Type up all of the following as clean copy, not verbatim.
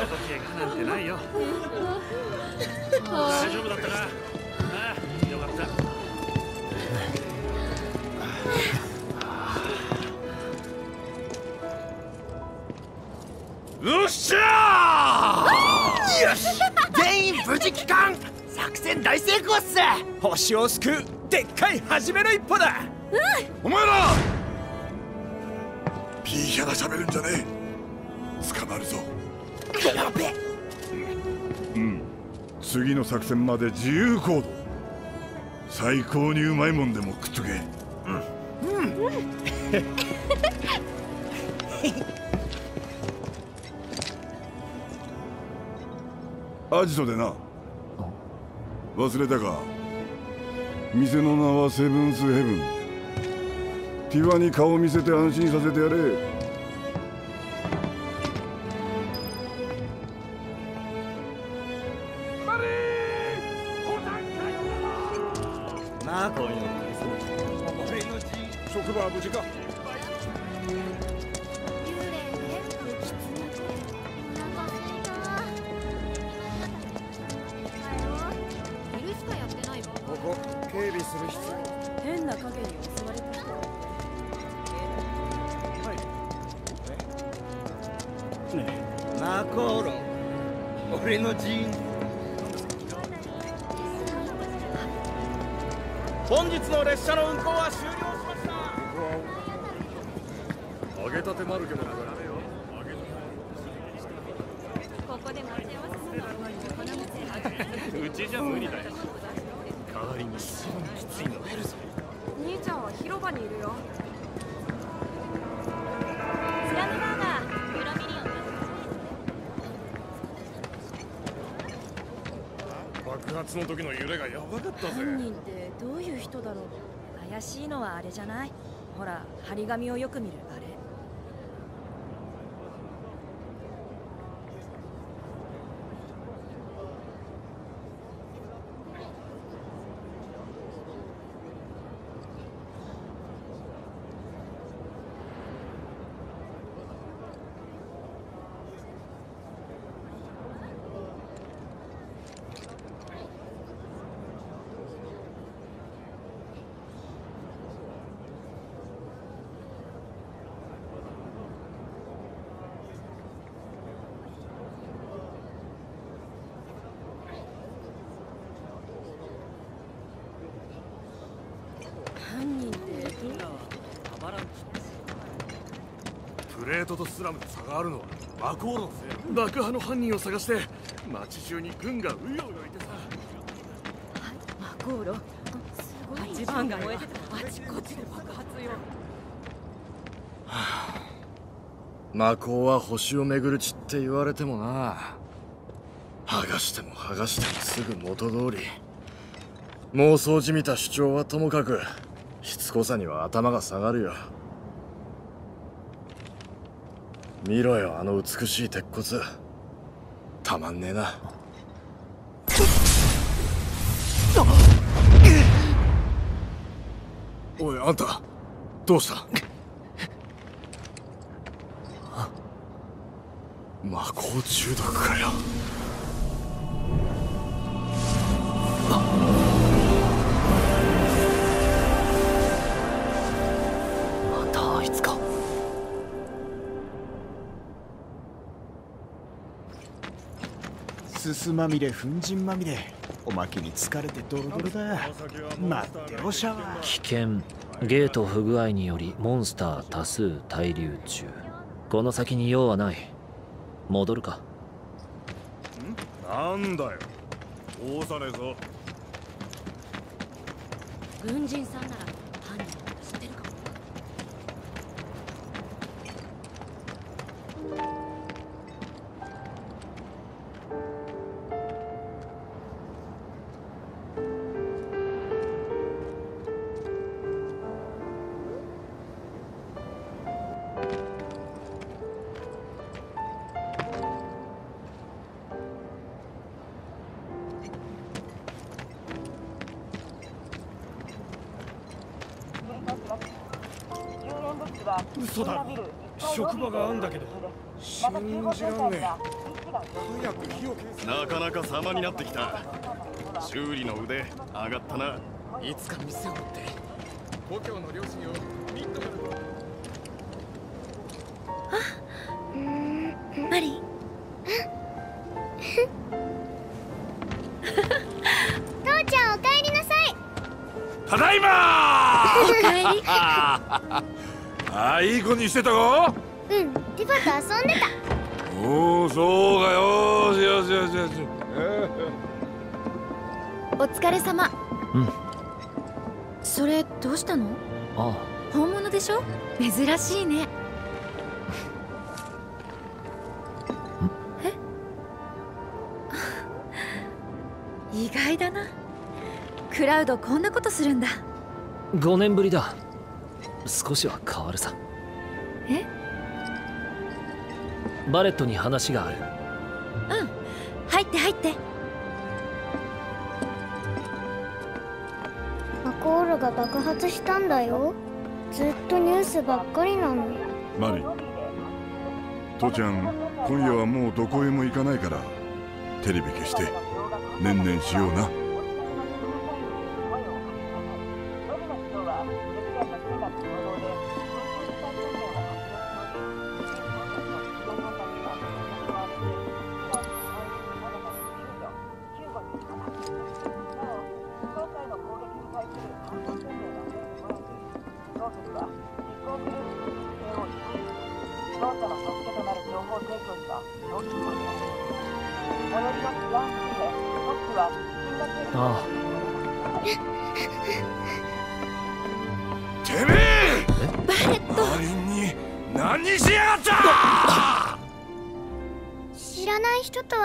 怪我なんてないよ。大丈夫だったか。ああ、よかった。よっしゃー！よし！全員無事帰還！作戦大成功っす！星を救うでっかい初めの一歩だ！うん！お前ら！ピーヒャが喋るんじゃねえ！捕まるぞ！やべ！うん。次の作戦まで自由行動。最高にうまいもんでも食っとけ。うん。うん。アジトでな。忘れたか。店の名はセブンスヘブン。ティワに顔を見せて安心させてやれ。なあ、こういうの。職場は無事か。変な影に襲われた。はい。ねえ、マコーロン、俺のジーンズ。本日の列車の運行は終了しました。揚げたてマルケもなくなるよ。ここで待ち合わせするのはこの店揚げ。うちじゃ無理だよ。代わりにすぐにきついの減るぞ。兄ちゃんは広場にいるよ。スラムバーガー、プロミリオン。爆発の時の揺れがやばかったぜ。犯人ってどういう人だろう。怪しいのはあれじゃない。ほら、張り紙をよく見るあれ。プレートとスラムの差があるのはマコーロのせい。爆破の犯人を探して町中に軍がうようよいてさ。マコーロ、すごい地盤が燃えてた。あちこちで爆発よ。マコーは星を巡る地って言われてもな。剥がしても剥がしてもすぐ元通り。妄想じみた主張はともかく、しつこさには頭が下がるよ。見ろよ、あの美しい鉄骨。たまんねえな。おい、あんたどうした。魔鋼中毒かよ。またあいつか。すすまみれ、粉塵まみれ、おまけに疲れてドロドロだ。待ってろ、シャワー。危険。ゲート不具合によりモンスター多数滞留中。この先に用はない。戻るか。なんだよ、通さねえぞ。軍人さんなら犯人知ってるかも。嘘だ、職場があんだけど。なかなか様になってきた。修理の腕上がったな。いつか店を持って故郷の両親をみんな。あ、マリ。父ちゃんお帰りなさい。ただいま。お帰り。いい子にしてたか。うん、ティファと遊んでた。おお、そうだよ。よしよしよし。お疲れ様。うん。それどうしたの？ああ。本物でしょ？珍しいね。え？意外だな。クラウドこんなことするんだ。5年ぶりだ。少しは変わるさ。え？バレットに話がある。うん、入って入って。マコールが爆発したんだよ。ずっとニュースばっかりなの。マリ、父ちゃん今夜はもうどこへも行かないからテレビ消してねんねんしような。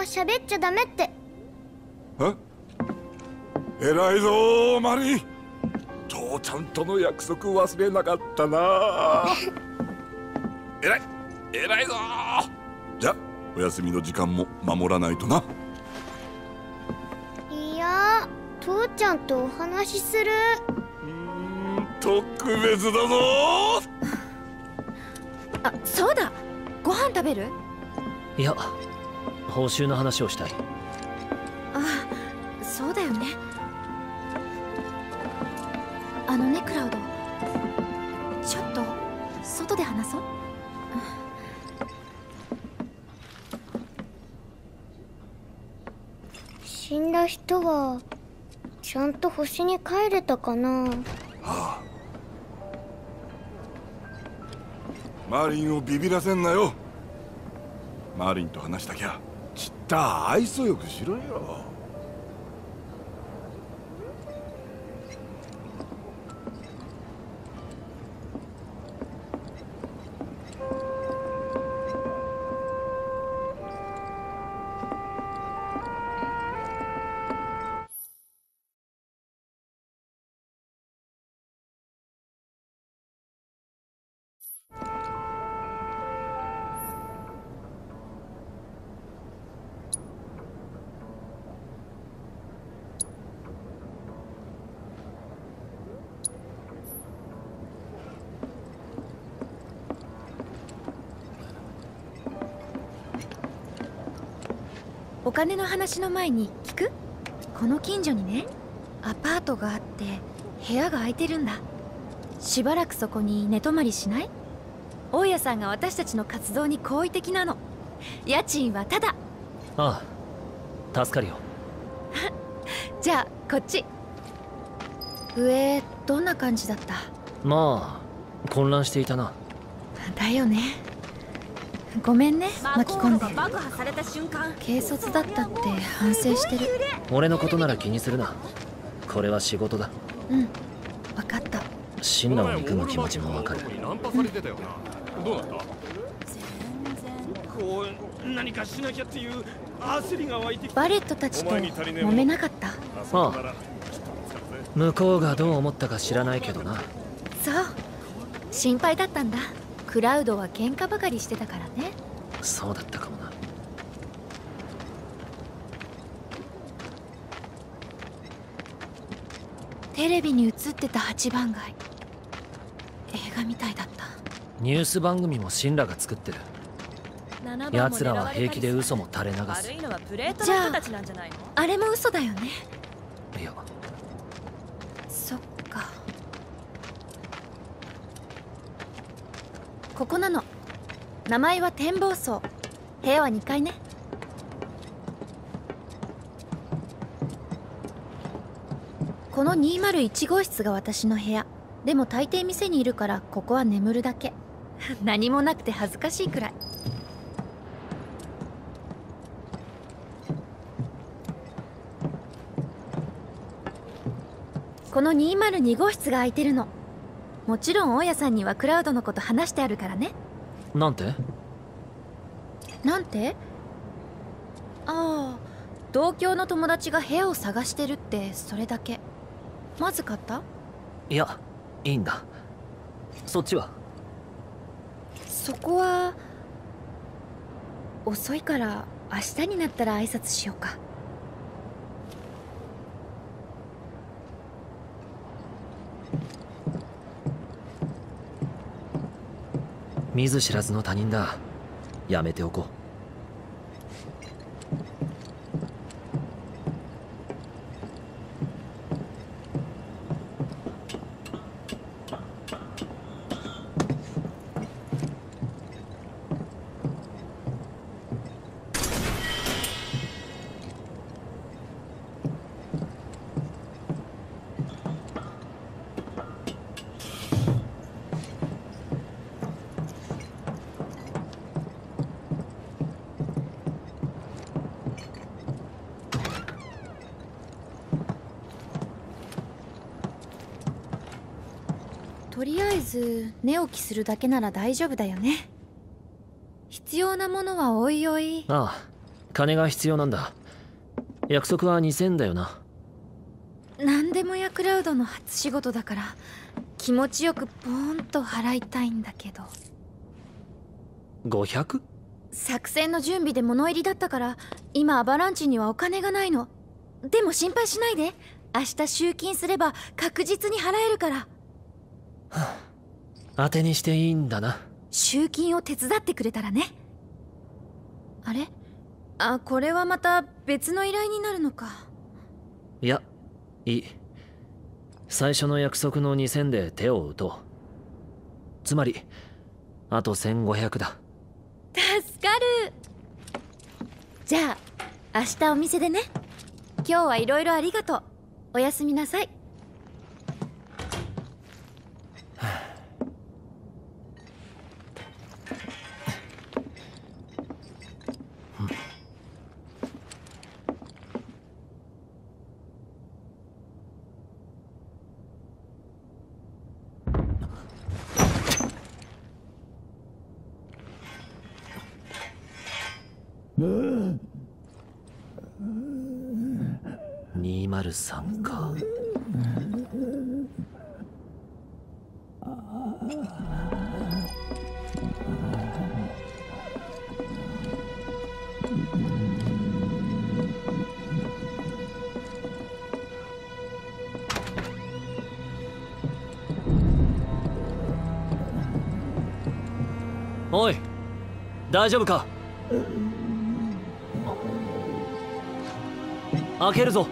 喋っちゃダメって。えらいぞマリー。父ちゃんとの約束忘れなかったな。えらいえらいぞ。じゃお休みの時間も守らないとな。いや、父ちゃんとお話しする。特別だぞ。あ、そうだ、ご飯食べる？いや、報酬の話をしたい。ああ、そうだよね。あのね、クラウド、ちょっと外で話そう。死んだ人はちゃんと星に帰れたかな。はあ、マリンをビビらせんなよ。マリンと話したきゃきった愛想よくしろよ。お金の話の前に聞く？この近所にね、アパートがあって部屋が空いてるんだ。しばらくそこに寝泊まりしない？大家さんが私たちの活動に好意的なの。家賃はタダ。ああ、助かるよ。じゃあこっち。上どんな感じだった？まあ混乱していたな。だよね。ごめんね、巻き込んで。軽率だったって反省してる。俺のことなら気にするな。これは仕事だ。うん、分かった。シンナを憎む気持ちも分かる。どうだった？こう何かしなきゃっていう焦りが湧いてきた。バレットたちと揉めなかった？ああ、向こうがどう思ったか知らないけどな。そう、心配だったんだ。クラウドは喧嘩ばかりしてたからね。そうだったかもな。テレビに映ってた8番街、映画みたいだった。ニュース番組もシンラが作ってる。奴らは平気で嘘も垂れ流す。じゃああれも嘘だよね。いや、そっか。ここなの。名前は展望層。部屋は2階ね。この201号室が私の部屋。でも大抵店にいるからここは眠るだけ。何もなくて恥ずかしいくらい。この202号室が空いてるの。もちろん大家さんにはクラウドのこと話してあるからね。なんてなんて、ああ、同郷の友達が部屋を探してるって、それだけ。まずかった？いや、いいんだ。そっちは？そこは遅いから明日になったら挨拶しようか。見ず知らずの他人だ。やめておこう。寝起きするだけなら大丈夫だよね。必要なものはおいおい。ああ、金が必要なんだ。約束は2000だよな。何でもやクラウドの初仕事だから気持ちよくポーンと払いたいんだけど。500？ 作戦の準備で物入りだったから今アバランチにはお金がないの。でも心配しないで、明日集金すれば確実に払えるから。はあ、当てにしていいんだな。集金を手伝ってくれたらね。あれ？あ、これはまた別の依頼になるのか。いや、いい。最初の約束の2000で手を打とう。つまりあと1500だ。助かる。じゃあ明日お店でね。今日はいろいろありがとう。おやすみなさい。203か。おい、大丈夫か？開けるぞ。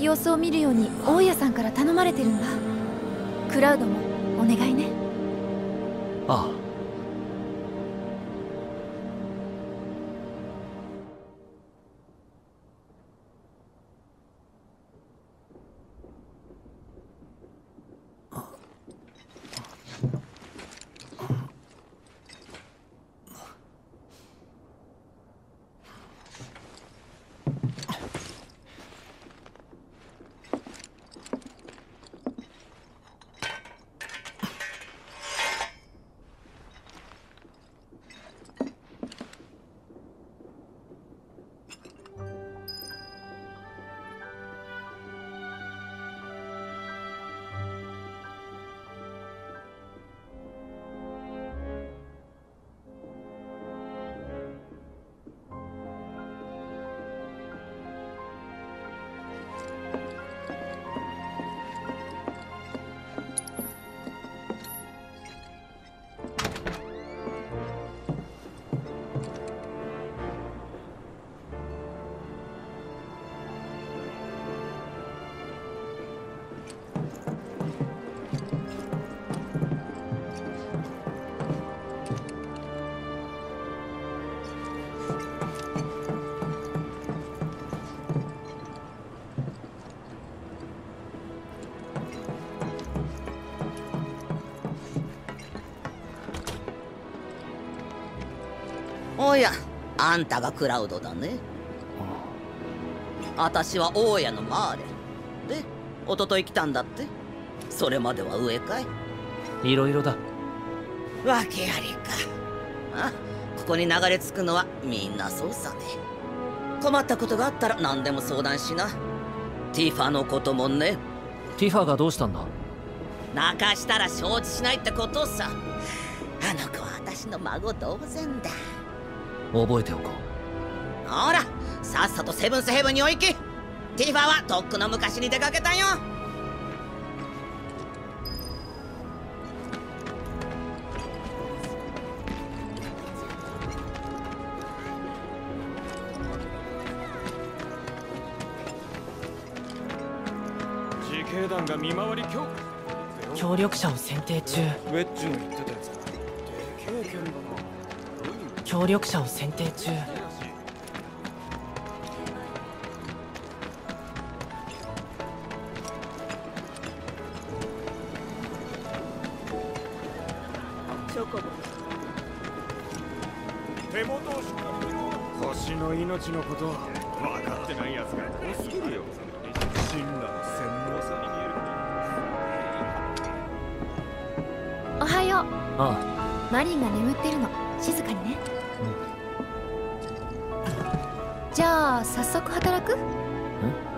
様子を見るように大家さんから頼まれてるんだ。クラウドもお願いね。ああ。おや、あんたがクラウドだね。あたしは大家のマーレ。で、おととい来たんだって。それまでは上かい？いろいろだ。わけありか。あ、ここに流れ着くのはみんなそうさね。困ったことがあったら何でも相談しな。ティファのこともね。ティファがどうしたんだ？泣かしたら承知しないってことさ。あの子は私の孫同然だ。覚えておこう。ほら、さっさとセブンスヘブンにお行き。ティファはとっくの昔に出かけたよ。自警団が見回り協力者を選定中。ウェッジの言ってたやつか。協力者を選定中。手元をしっかり見ろ。星の命のことは分かってないやつが多すぎるよ。神羅の洗脳さに見える。おはよう。ああ、マリンが眠ってるの。静かにね、うん、じゃあ早速働く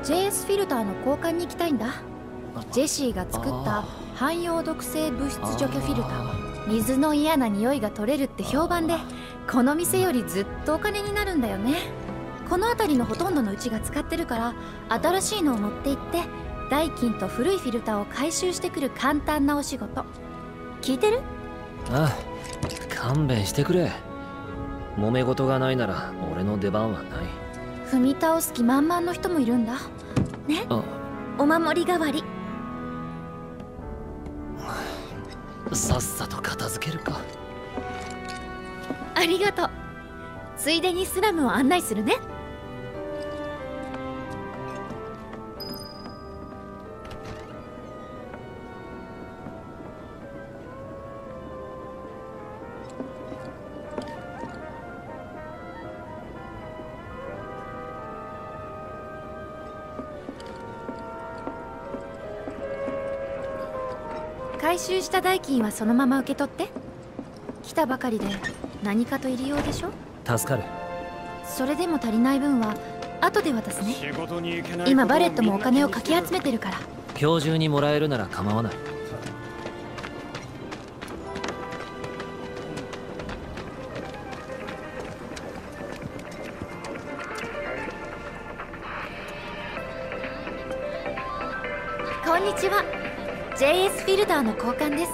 ？JS フィルターの交換に行きたいんだ。ジェシーが作った汎用毒性物質除去フィルターは水の嫌な匂いが取れるって評判で、この店よりずっとお金になるんだよね。この辺りのほとんどのうちが使ってるから、新しいのを持って行って代金と古いフィルターを回収してくる簡単なお仕事。聞いてる？ああ、勘弁してくれ。揉め事がないなら俺の出番はない。踏み倒す気満々の人もいるんだね。お守り代わり。さっさと片付けるか。ありがとう。ついでにスラムを案内するね。回収した代金はそのまま受け取って。来たばかりで何かと入り用でしょ。助かる。それでも足りない分は後で渡すね。今バレットもお金をかき集めてるから。今日中にもらえるなら構わない。こんにちは。JS フィルターの交換です。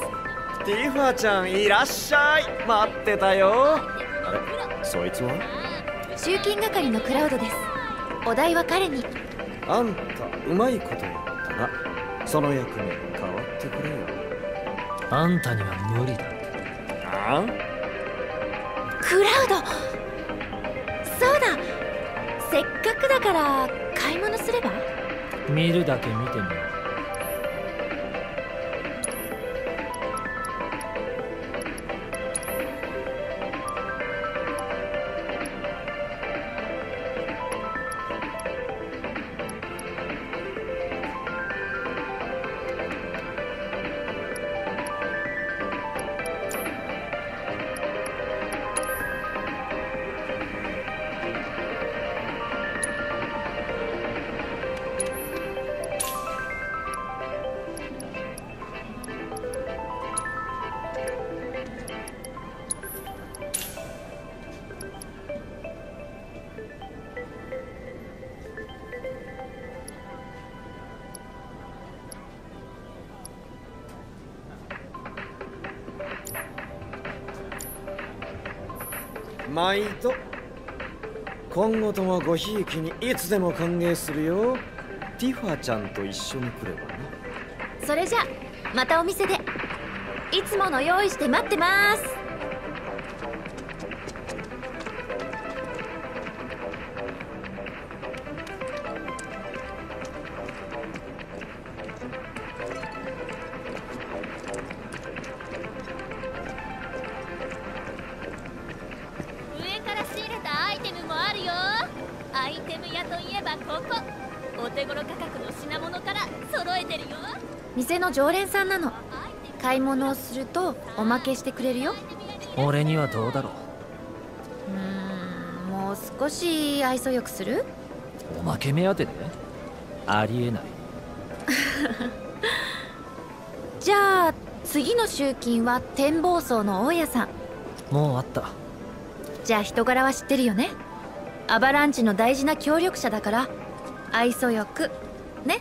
ティファちゃん、いらっしゃい。待ってたよ。あれ、そいつは集金係のクラウドです。お題は彼に。あんた、うまいこと言ったな。その役目変わってくれよ。あんたには無理だ。あん？クラウド、そうだ。せっかくだから買い物すれば？見るだけ見てみよう。毎度、今後ともごひいきにいつでも歓迎するよ。ティファちゃんと一緒に来ればね。それじゃまたお店で。いつもの用意して待ってます。アイテム屋といえばここ。お手頃価格の品物から揃えてるよ。店の常連さんなの。買い物をするとおまけしてくれるよ。俺にはどうだろう。もう少し愛想よくする？おまけ目当てで？ありえない。じゃあ次の集金は展望層の大家さん。もうあった。じゃあ人柄は知ってるよね。アバランチの大事な協力者だから愛想よくね。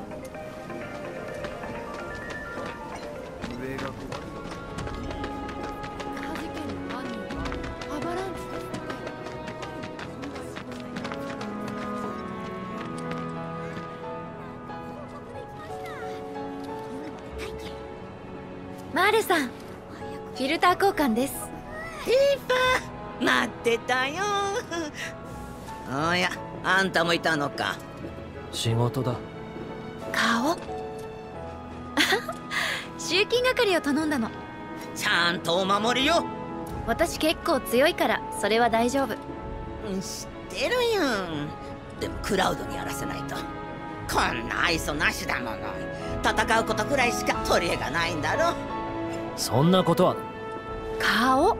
マーレさん、フィルター交換です。ピーパー待ってたよ。おや、あんたもいたのか。仕事だ。顔集金係を頼んだの。ちゃんとお守りよ。私結構強いからそれは大丈夫。知ってるよ。でもクラウドにやらせないと。こんな愛想なしだもの。戦うことくらいしか取り柄がないんだろ。そんなことは。顔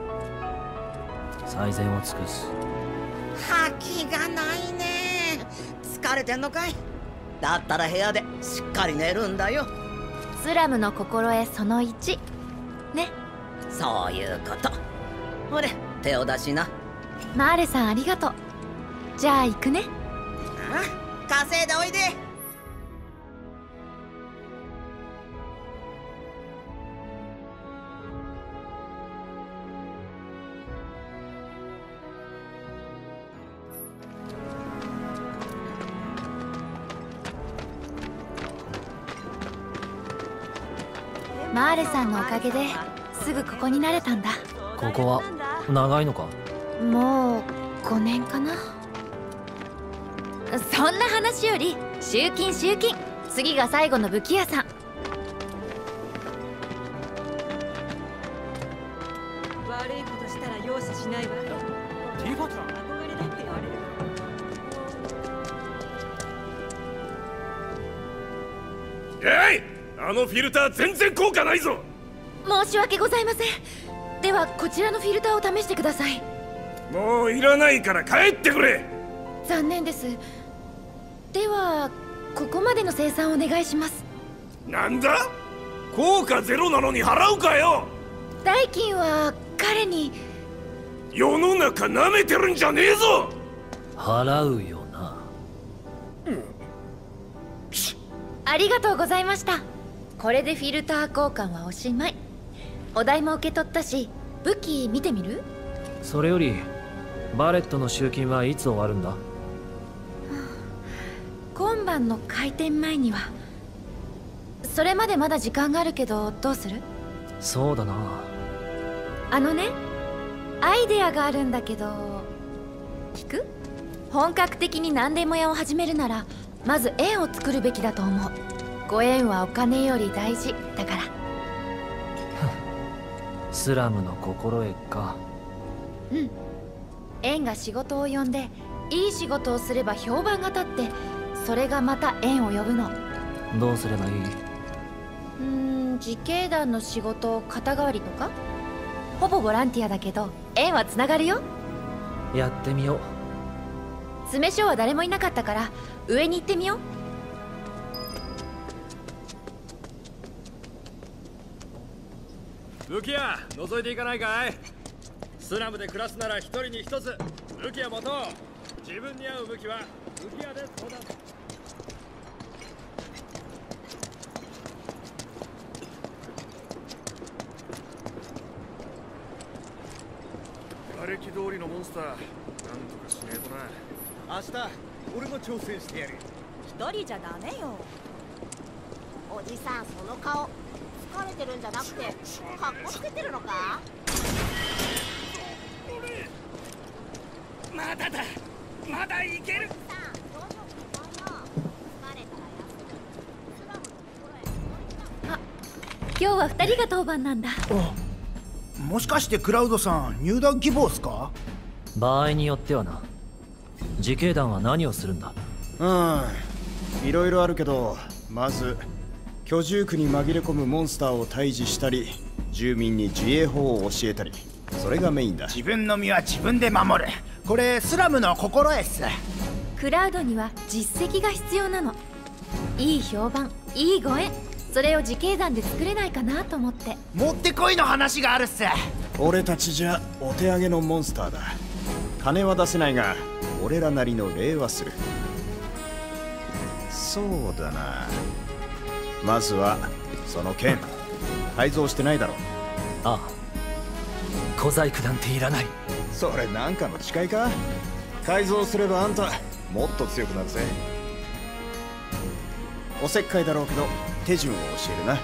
最善を尽くす。覇気がないね。疲れてんのかい。だったら部屋でしっかり寝るんだよ。スラムの心得その1ね。そういうこと。ほれ手を出しな。マーレさんありがとう。じゃあ行くね。ああ稼いでおいで。マーレさんのおかげですぐここに慣れたんだ。ここは長いのか。もう5年かな。そんな話より集金集金。次が最後の武器屋さん。悪いことしたら容赦しないわ。ティーボタン憧れだって言われる。えい！あのフィルター全然効果ないぞ。申し訳ございません。ではこちらのフィルターを試してください。もういらないから帰ってくれ。残念です。ではここまでの生産お願いします。なんだ、効果ゼロなのに払うかよ。代金は彼に。世の中なめてるんじゃねえぞ。払うよな、うん、ありがとうございました。これでフィルター交換はおしまい。お代も受け取ったし武器見てみる？それよりバレットの集金はいつ終わるんだ？今晩の開店前には。それまでまだ時間があるけどどうする？そうだな。あのね、アイデアがあるんだけど聞く？本格的に何でも屋を始めるならまず円を作るべきだと思う。ご縁はお金より大事だから。スラムの心得か。うん、縁が仕事を呼んでいい仕事をすれば評判が立って、それがまた縁を呼ぶの。どうすればいい？自警団の仕事を肩代わりとか。ほぼボランティアだけど縁はつながるよ。やってみよう。詰め所は誰もいなかったから上に行ってみよう。武器屋覗いていかないかい？スラムで暮らすなら一人に一つ武器屋持とう。自分に合う武器は武器屋で相談。瓦礫通りのモンスターなんとかしねえとな。明日俺が挑戦してやる。一人じゃダメよ。おじさんその顔疲れてるんじゃなくてカッコつけてるのか。まだだ、まだいける。あ、今日は2人が当番なんだ。もしかしてクラウドさん入団希望っすか？場合によってはな。自警団は何をするんだ？いろいろあるけど、まず居住区に紛れ込むモンスターを退治したり、住民に自衛法を教えたり、それがメインだ。自分の身は自分で守る、これスラムの心得っす。クラウドには実績が必要なの。いい評判、いいご縁、それを自警団で作れないかなと思って。もってこいの話があるっす。俺たちじゃお手上げのモンスターだ。金は出せないが俺らなりの礼はする。そうだな、まずはその剣改造してないだろう。ああ、小細工なんていらない。それなんかの誓いか？改造すればあんたもっと強くなるぜ。おせっかいだろうけど手順を教えるな。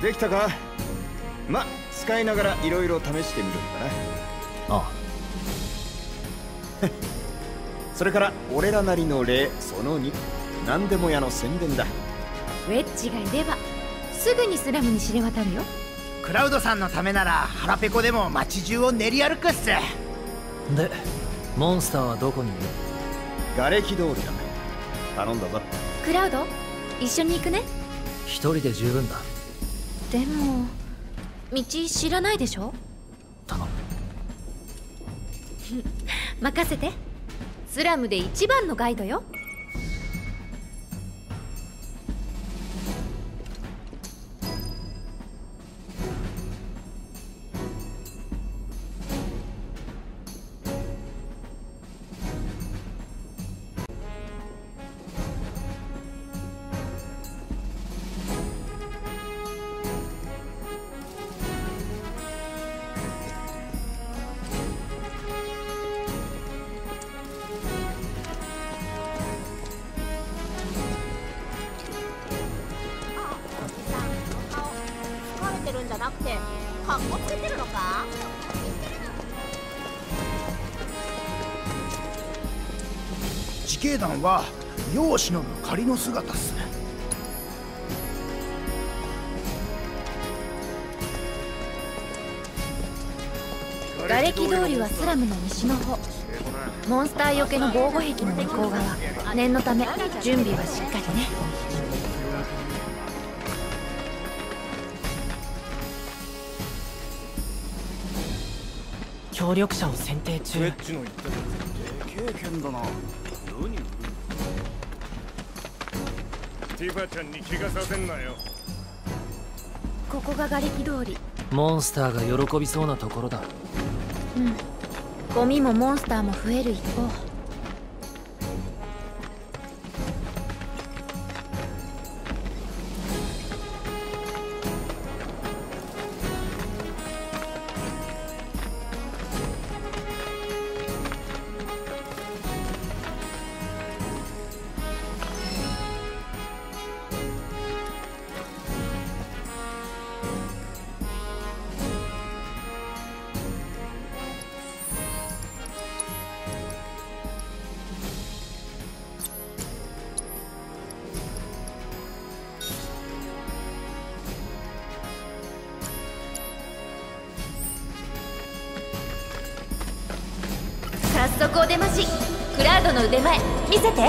できたか？ま、使いながらいろいろ試してみるんだな。ああそれから俺らなりの礼その2、何でも屋の宣伝だ。ウェッジがいればすぐにスラムに知れ渡るよ。クラウドさんのためなら腹ペコでも街中を練り歩くっす。で、モンスターはどこにいる？瓦礫通りだ。頼んだぞ。クラウド、一緒に行くね。一人で十分だ。でも道知らないでしょ。頼む任せて、スラムで一番のガイドよ。自警団は世を忍ぶ仮の姿っすね。瓦礫通りはスラムの西の方、モンスターよけの防護壁の向こう側。念のため準備はしっかりね。協力者を選定中。でけえ剣だな。ティファちゃんに怪我させんなよ。ここが瓦礫通り。モンスターが喜びそうなところだ。うん。ゴミもモンスターも増える一方。早速お出まし、クラウドの腕前見せて。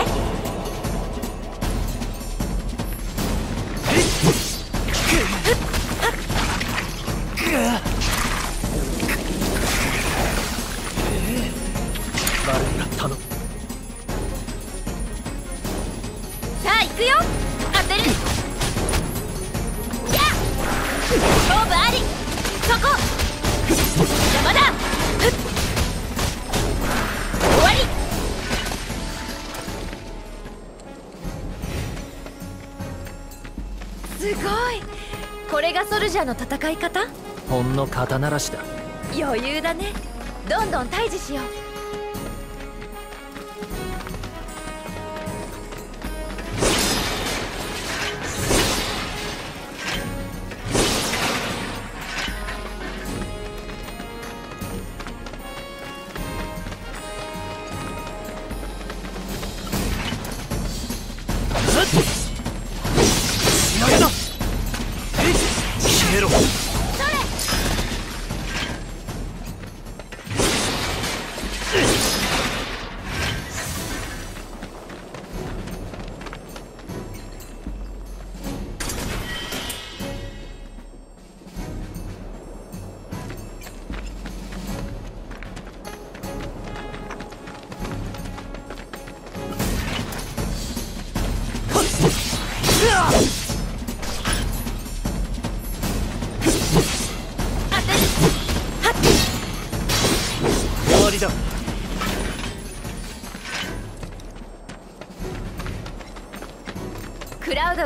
くよ。当てる。や勝負あり。そこ邪魔だ。終わり。すごい。これがソルジャーの戦い方？ほんの肩慣らしだ。余裕だね。どんどん退治しよう。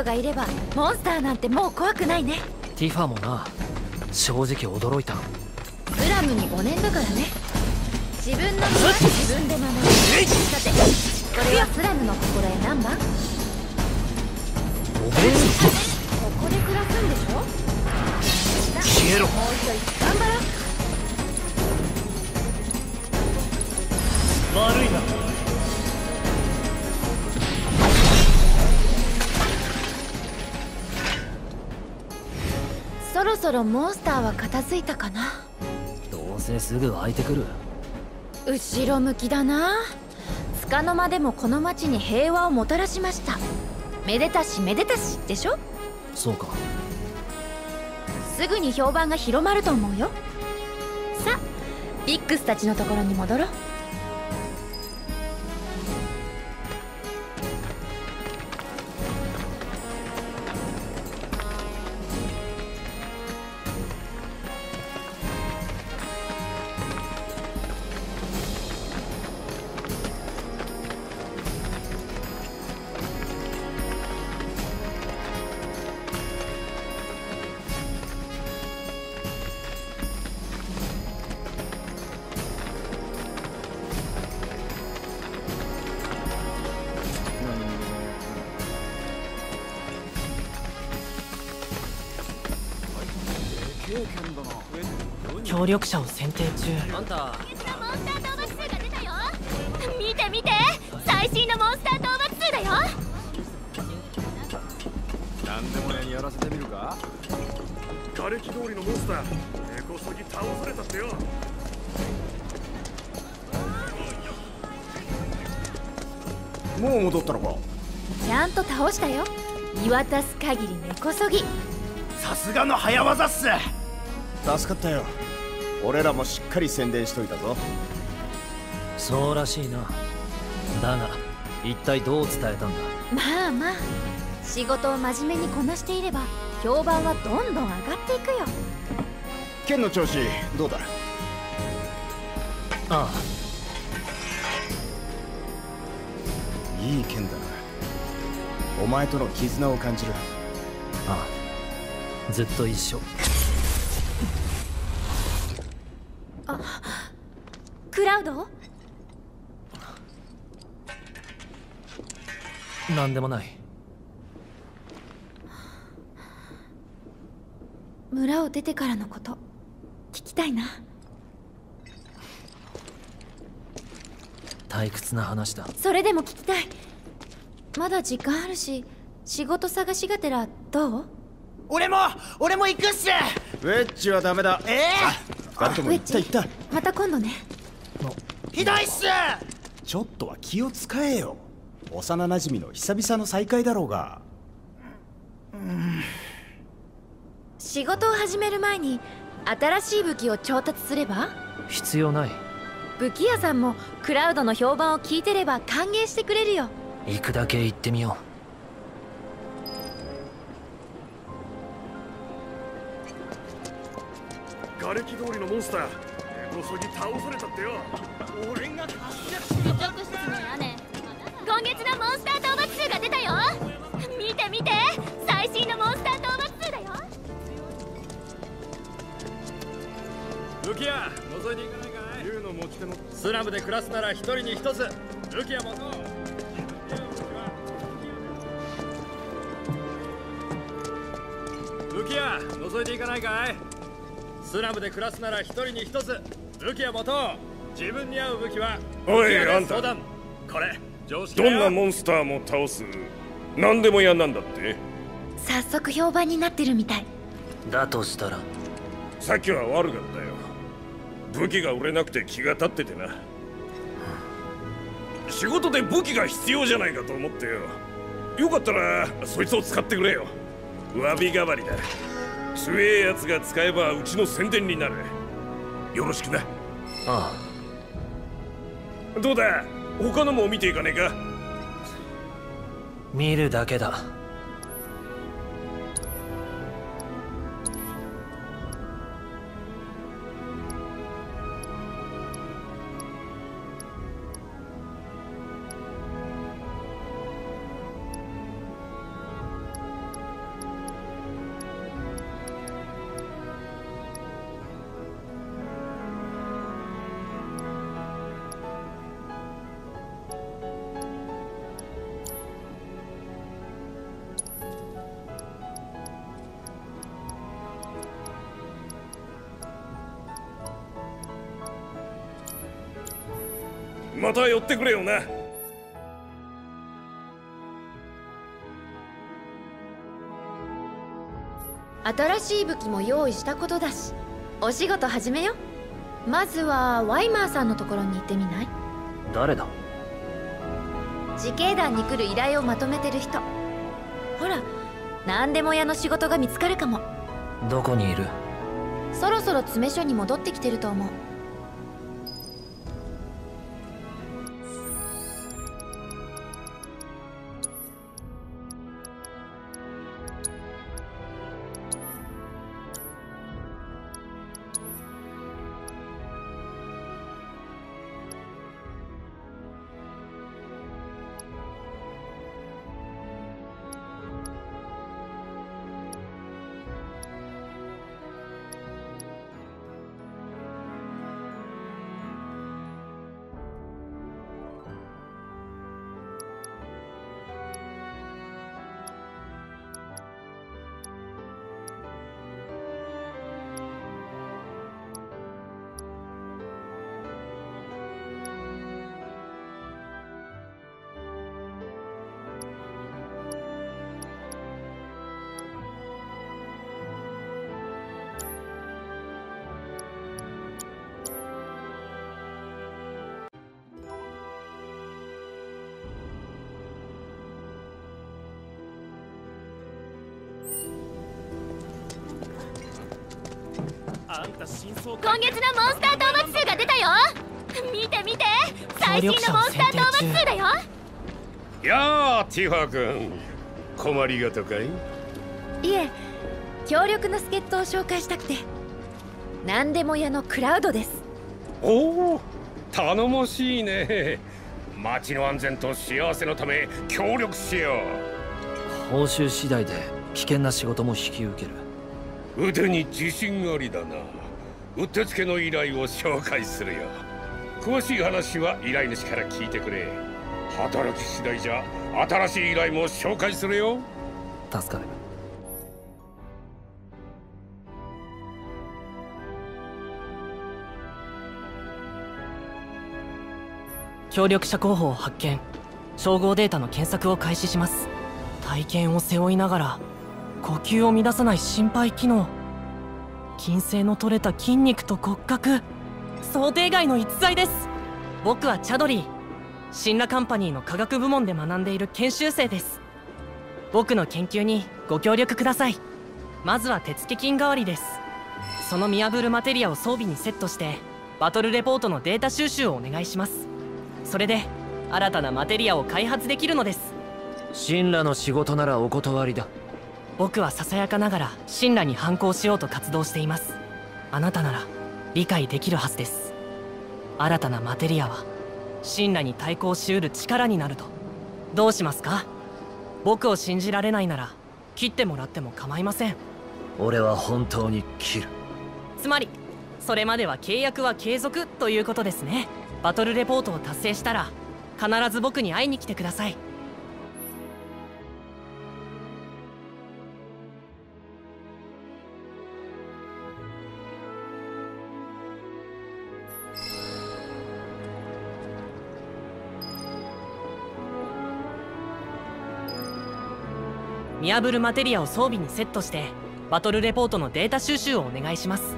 がいればモンスターなんてもう怖くないね。ティファもな、正直驚いた。グラムに5年だからね。自分の身は自分で守る。さてこれはスラムの心得何番？ここで暮らすんでしょ。消えろ。もう一度頑張ろう。悪いな。そろそろモンスターは片付いたかな。どうせすぐ湧いてくる。後ろ向きだな。束の間でもこの町に平和をもたらしました。めでたしめでたしでしょ。そうか。すぐに評判が広まると思うよ。さあビックスたちのところに戻ろう。協力者を選定中。あんたモンスター討伐数が出たよ。見て見て、最新のモンスター討伐数だよ。なんでもね、やらせてみるか。瓦礫通りのモンスター根こそぎ倒されたってよ。もう戻ったのか。ちゃんと倒したよ。見渡す限り根こそぎ。さすがの早技っす。助かったよ。俺らもしっかり宣伝しといたぞ。そうらしいな。だが一体どう伝えたんだ。まあまあ、仕事を真面目にこなしていれば評判はどんどん上がっていくよ。剣の調子どうだ。ああ、いい剣だな。お前との絆を感じる。ああ、ずっと一緒。あ、クラウド？なんでもない。村を出てからのこと聞きたいな。退屈な話だ。それでも聞きたい。まだ時間あるし、仕事探しがてらどう？俺も行くっす。ウェッジはダメだ。行った。また今度ね。ひどいっす。ちょっとは気を使えよ。幼馴染の久々の再会だろうが。仕事を始める前に新しい武器を調達すれば？必要ない。武器屋さんもクラウドの評判を聞いてれば歓迎してくれるよ。行くだけ行ってみよう。馬力通りのモンスター、根こそぎ倒されたってよ。俺が活躍する。今月のモンスター討伐数が出たよ。見て見て、最新のモンスター討伐数だよ。ルキア、覗いていかないかい？竜の持ち手のスラムで暮らすなら一人に一つ。ルキアもどう？武器屋、覗いていかないかい？スラムで暮らすなら一人に一つ。武器屋持とう。自分に合う武器は。おい、あんた。これ、常識だよ。どんなモンスターも倒す。何でも嫌なんだって。早速評判になってるみたい。だとしたら。さっきは悪かったよ。武器が売れなくて気が立っててな。仕事で武器が必要じゃないかと思ってよ。よかったら、そいつを使ってくれよ。詫び代わりだ。強えやつが使えばうちの宣伝になる。よろしくな。ああ。どうだ、他のも見ていかねえか？見るだけだ。また寄ってくれよな。新しい武器も用意したことだし、お仕事始めよ。まずはワイマーさんのところに行ってみない？誰だ？自警団に来る依頼をまとめてる人。ほら、何でも屋の仕事が見つかるかも。どこにいる？そろそろ詰め所に戻ってきてると思う。今月のモンスター討伐数が出たよ。見て見て、最新のモンスター討伐数だよ。やあ、ティファー君、困りがとかい？いえ、強力な助っ人を紹介したくて。何でも屋のクラウドです。おお、頼もしいね。町の安全と幸せのため協力しよう。報酬次第で危険な仕事も引き受ける。腕に自信ありだな。うってつけの依頼を紹介するよ。詳しい話は依頼主から聞いてくれ。働き次第じゃ新しい依頼も紹介するよ。助かる。協力者候補を発見。照合データの検索を開始します。体験を背負いながら呼吸を乱さない心肺機能、筋性の取れた筋肉と骨格、想定外の逸材です。僕はチャドリー、シンラカンパニーの科学部門で学んでいる研修生です。僕の研究にご協力ください。まずは手付金代わりです。その見破るマテリアを装備にセットしてバトルレポートのデータ収集をお願いします。それで新たなマテリアを開発できるのです。シンラの仕事ならお断りだ。僕はささやかながら神羅に反抗しようと活動しています。あなたなら理解できるはずです。新たなマテリアは神羅に対抗しうる力になると。どうしますか？僕を信じられないなら切ってもらっても構いません。俺は本当に切る。つまりそれまでは契約は継続ということですね。バトルレポートを達成したら必ず僕に会いに来てください。見破るマテリアを装備にセットしてバトルレポートのデータ収集をお願いします。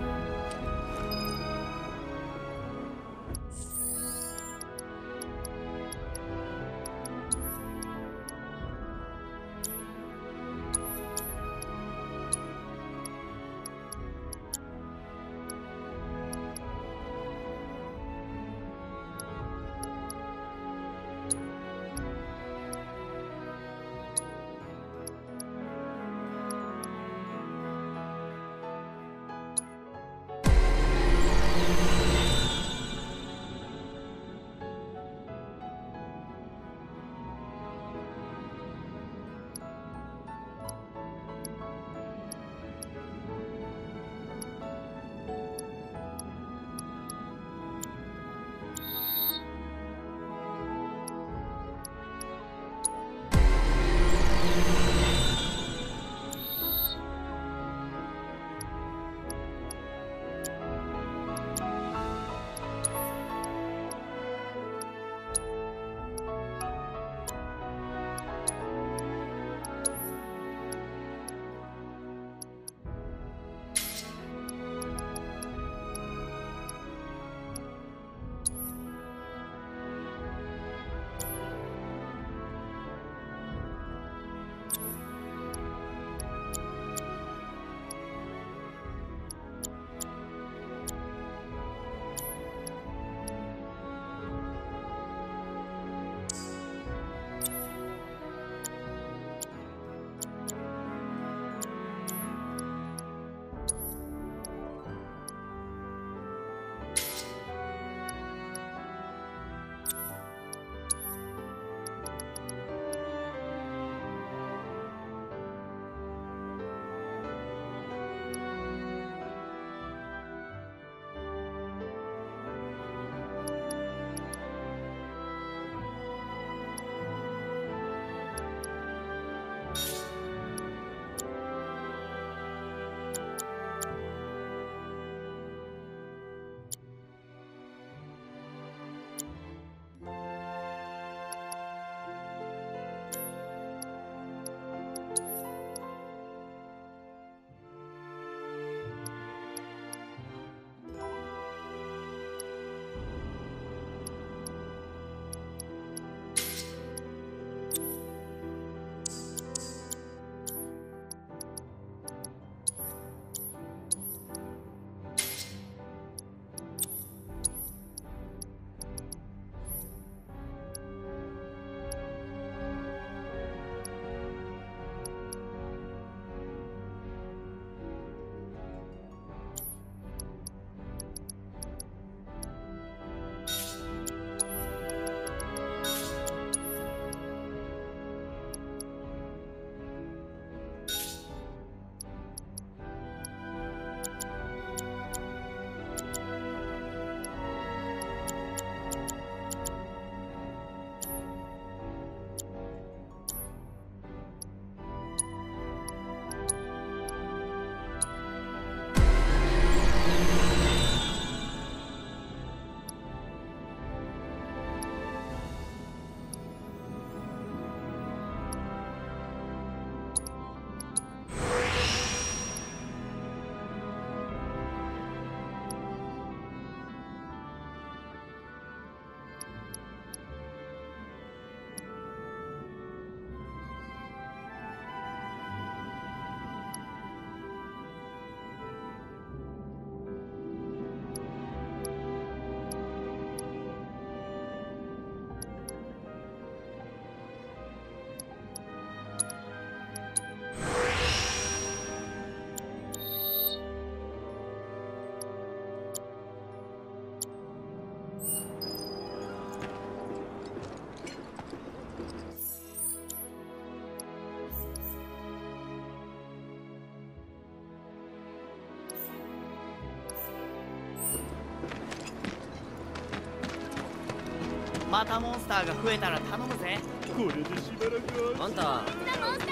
またモンスターが増えたら頼むぜ。これでしばらくあんたモンスター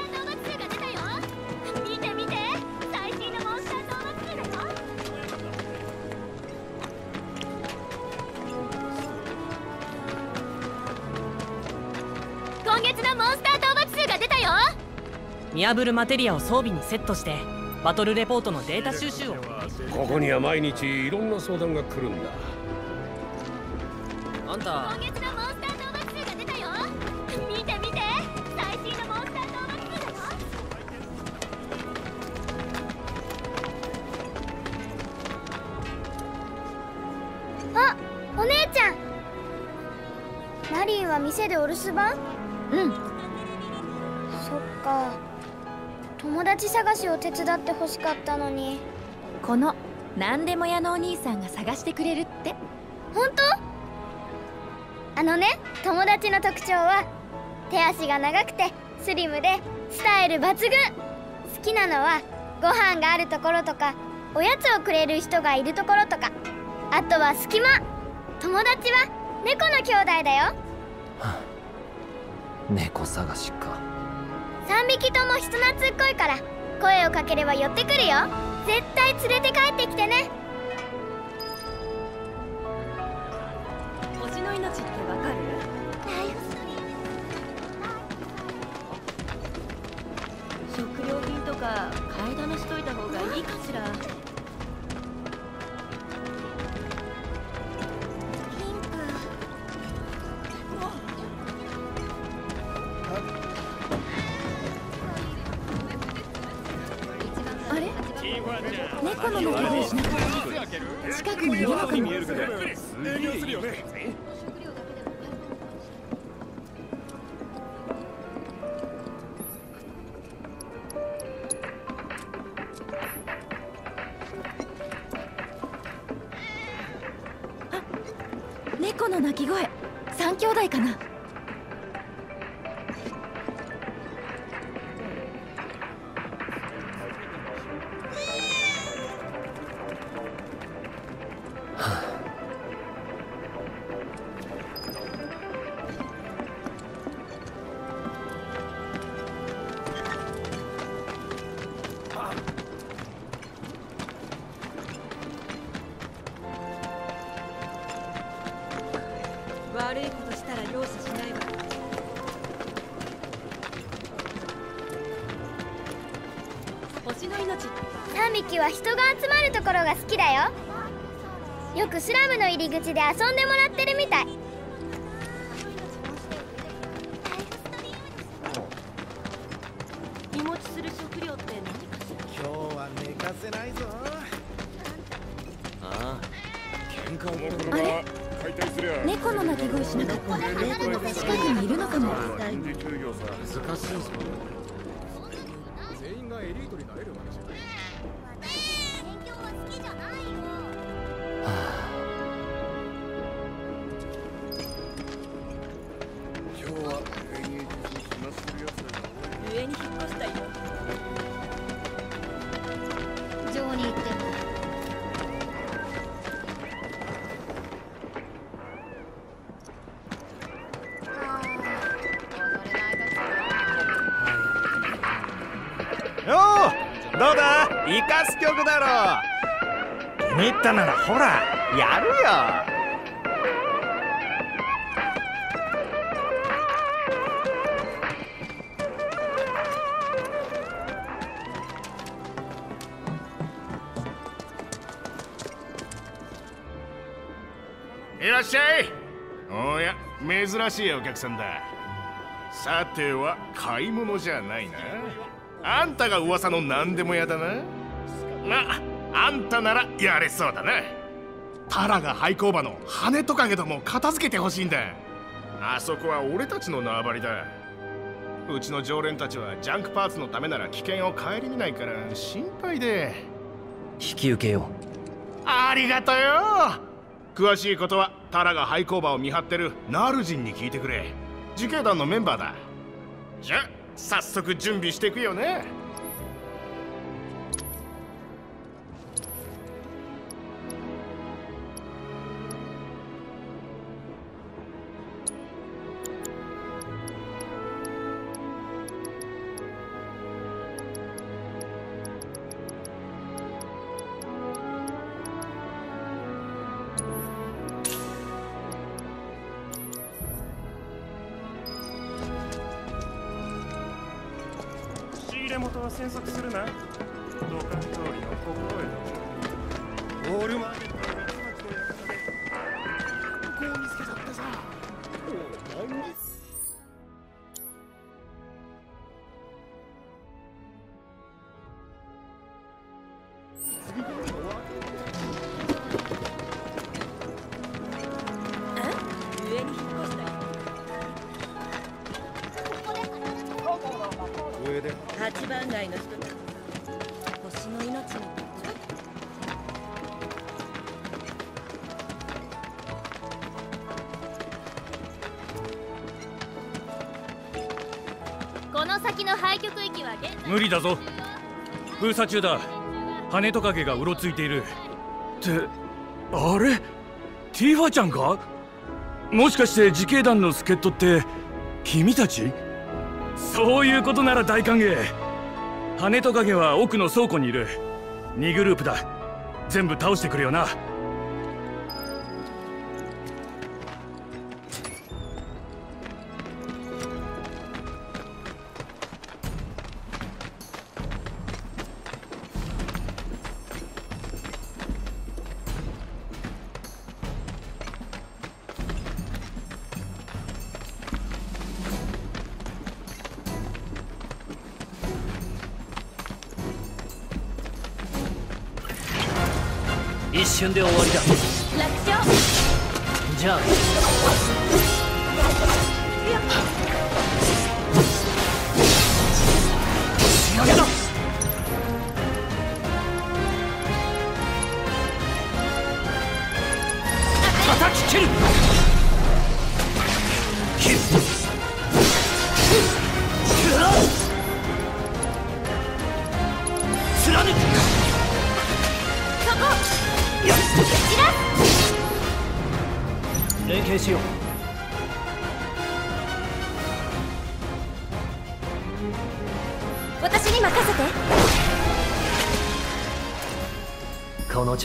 討伐数が出たよ。見て見て、最新のモンスター討伐数だよ。今月のモンスター討伐数が出たよ。見破るマテリアを装備にセットしてバトルレポートのデータ収集を。ここには毎日いろんな相談が来るんだ。あんた今月のモンスター討伐数が出たよ。見て見て、最新のモンスター討伐数だよ。あ、お姉ちゃん。マリーは店でお留守番？うん。そっか。友達探しを手伝って欲しかったのに。この何でも屋のお兄さんが探してくれるって。本当？あのね、友達の特徴は手足が長くてスリムでスタイル抜群。好きなのはご飯があるところとかおやつをくれる人がいるところとか、あとは隙間。友達は猫の兄弟だよ。はあ、猫探しか。3匹とも人懐っこいから声をかければ寄ってくるよ。絶対連れて帰ってきてね。わかる？食料品とか買いだめしといた方がいいかしら。ピンク。あれ？猫の鳴き声しなかった。近くにいるのかも。猫の鳴き声、三兄弟かな。悪いことしたら容赦しないわ。星の命。3匹は人が集まるところが好きだよ。よくスラムの入り口で遊んでもらってるみたい。日持ちする食料って何かしら。今日は寝かせないぞ。ああ、喧嘩を。あれ？猫の鳴き声しなかった。近くにいるのかも。難しいぞ。全員がエリートになれるわけじゃない。勉強は好きじゃないよ。今日は上に引っ越したよ。城に行っても。どうだ、イカス曲だろ。見たならほらやるよ。いらっしゃい。おや、珍しいお客さんだ。さては買い物じゃないな。あんたが噂の何でも屋だな。まあ、あんたならやれそうだな。タラが廃工場の羽トカゲども片付けてほしいんだ。あそこは俺たちの縄張りだ。うちの常連たちはジャンクパーツのためなら危険を顧みないから心配で引き受けよう。ありがとうよ。詳しいことはタラが廃工場を見張ってるナルジンに聞いてくれ。自警団のメンバーだ。じゃあ早速準備していくよね。家元は詮索するな。同格通りの心得だ。オールマーケットの蜜巻きと館でここを見つけちゃってさ。お前に。8番街の人だ。星の命に。この先の廃墟区域は現在無理だぞ。封鎖中だ。羽トカゲがうろついている。ってあれ、ティファちゃんか？もしかして自警団の助っ人って君たち？そういうことなら大歓迎。羽トカゲは奥の倉庫にいる。2グループだ。全部倒してくれよな。一瞬で終わりだ。楽勝。じゃあ仕上げだ。叩き切る。キッ連携しよう。私に任せて。この